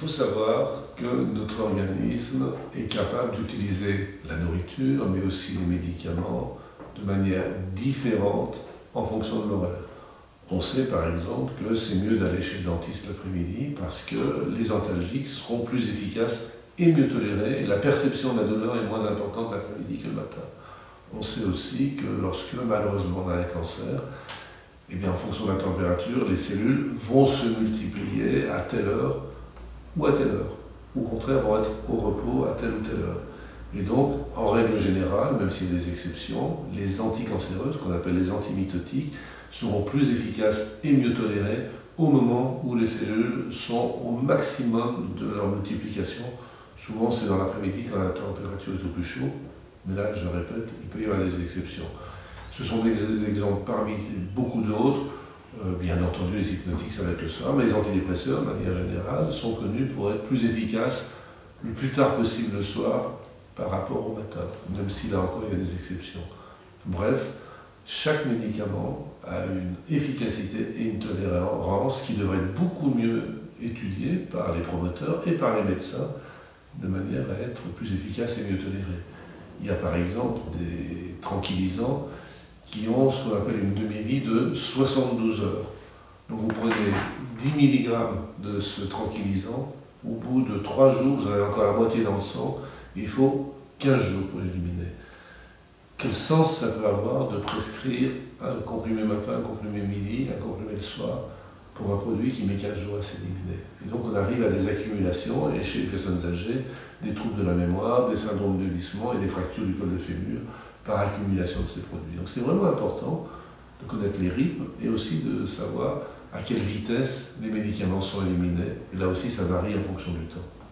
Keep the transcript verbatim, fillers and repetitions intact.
faut savoir que notre organisme est capable d'utiliser la nourriture, mais aussi les médicaments, de manière différente en fonction de l'horaire. On sait par exemple que c'est mieux d'aller chez le dentiste l'après-midi parce que les antalgiques seront plus efficaces et mieux tolérés, et la perception de la douleur est moins importante l'après-midi que le matin. On sait aussi que lorsque malheureusement on a un cancer, eh bien, en fonction de la température, les cellules vont se multiplier à telle heure ou à telle heure, ou au contraire vont être au repos à telle ou telle heure. Et donc, en règle générale, même s'il y a des exceptions, les anticancéreuses, qu'on appelle les antimitotiques, seront plus efficaces et mieux tolérées au moment où les cellules sont au maximum de leur multiplication. Souvent, c'est dans l'après-midi quand la température est au plus chaud, mais là, je répète, il peut y avoir des exceptions. Ce sont des exemples parmi beaucoup d'autres. Euh, bien entendu, les hypnotiques, ça va être le soir, mais les antidépresseurs, de manière générale, sont connus pour être plus efficaces le plus tard possible le soir par rapport au matin, même si là encore il y a des exceptions. Bref, chaque médicament a une efficacité et une tolérance qui devraient être beaucoup mieux étudiées par les promoteurs et par les médecins, de manière à être plus efficace et mieux toléré. Il y a par exemple des tranquillisants qui ont ce qu'on appelle une demi-vie de soixante-douze heures. Donc vous prenez dix milligrammes de ce tranquillisant, au bout de trois jours, vous en avez encore la moitié dans le sang, il faut quinze jours pour l'éliminer. Quel sens ça peut avoir de prescrire un comprimé matin, un comprimé midi, un comprimé le soir, pour un produit qui met quinze jours à s'éliminer? Et donc on arrive à des accumulations, et chez les personnes âgées, des troubles de la mémoire, des syndromes de glissement et des fractures du col de fémur, par accumulation de ces produits. Donc c'est vraiment important de connaître les rythmes et aussi de savoir à quelle vitesse les médicaments sont éliminés. Et là aussi, ça varie en fonction du temps.